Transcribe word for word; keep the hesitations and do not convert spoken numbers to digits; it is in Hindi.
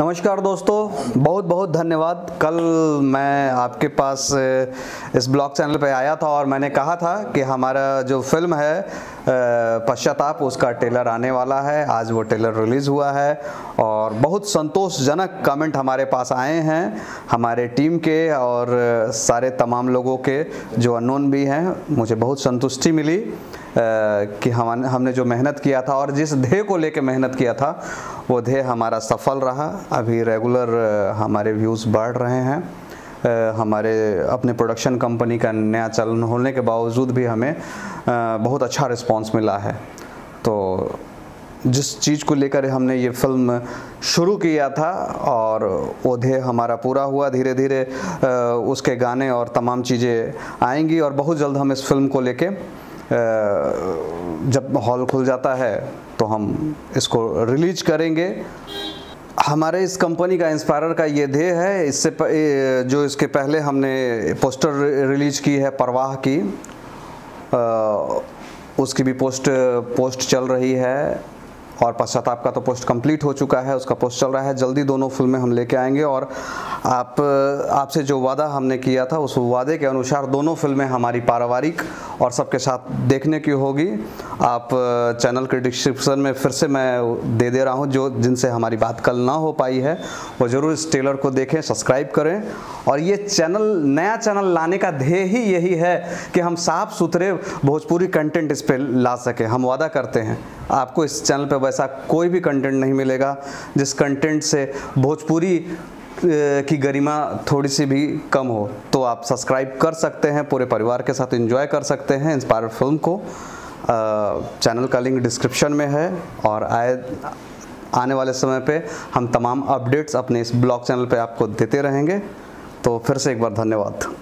नमस्कार दोस्तों, बहुत बहुत धन्यवाद। कल मैं आपके पास इस ब्लॉग चैनल पे आया था और मैंने कहा था कि हमारा जो फिल्म है पश्चाताप, उसका ट्रेलर आने वाला है। आज वो ट्रेलर रिलीज़ हुआ है और बहुत संतोषजनक कमेंट हमारे पास आए हैं, हमारे टीम के और सारे तमाम लोगों के जो अननोन भी हैं। मुझे बहुत संतुष्टि मिली कि हम हमने जो मेहनत किया था और जिस ध्येय को लेकर मेहनत किया था वो ध्येय हमारा सफल रहा। अभी रेगुलर हमारे व्यूज़ बढ़ रहे हैं। हमारे अपने प्रोडक्शन कंपनी का नया चलन होने के बावजूद भी हमें बहुत अच्छा रिस्पांस मिला है। तो जिस चीज़ को लेकर हमने ये फिल्म शुरू किया था और वो ध्येय हमारा पूरा हुआ। धीरे धीरे उसके गाने और तमाम चीज़ें आएंगी और बहुत जल्द हम इस फिल्म को लेके जब हॉल खुल जाता है तो हम इसको रिलीज करेंगे। हमारे इस कंपनी का, इंस्पायर का ये ध्येय है। इससे जो इसके पहले हमने पोस्टर रिलीज की है परवाह की, उसकी भी पोस्ट पोस्ट चल रही है और पश्चाताप का तो पोस्ट कंप्लीट हो चुका है, उसका पोस्ट चल रहा है। जल्दी दोनों फिल्में हम लेके आएंगे और आप आपसे जो वादा हमने किया था उस वादे के अनुसार दोनों फिल्में हमारी पारिवारिक और सबके साथ देखने की होगी। आप चैनल के डिस्क्रिप्शन में फिर से मैं दे दे रहा हूँ, जो जिनसे हमारी बात कल ना हो पाई है वो ज़रूर इस ट्रेलर को देखें, सब्सक्राइब करें। और ये चैनल, नया चैनल लाने का ध्येय ही यही है कि हम साफ़ सुथरे भोजपुरी कंटेंट इस पर ला सकें। हम वादा करते हैं आपको इस चैनल पर वैसा कोई भी कंटेंट नहीं मिलेगा जिस कंटेंट से भोजपुरी की गरिमा थोड़ी सी भी कम हो। तो आप सब्सक्राइब कर सकते हैं, पूरे परिवार के साथ एंजॉय कर सकते हैं इंस्पायर फिल्म को। चैनल का लिंक डिस्क्रिप्शन में है और आए आने वाले समय पे हम तमाम अपडेट्स अपने इस ब्लॉग चैनल पे आपको देते रहेंगे। तो फिर से एक बार धन्यवाद।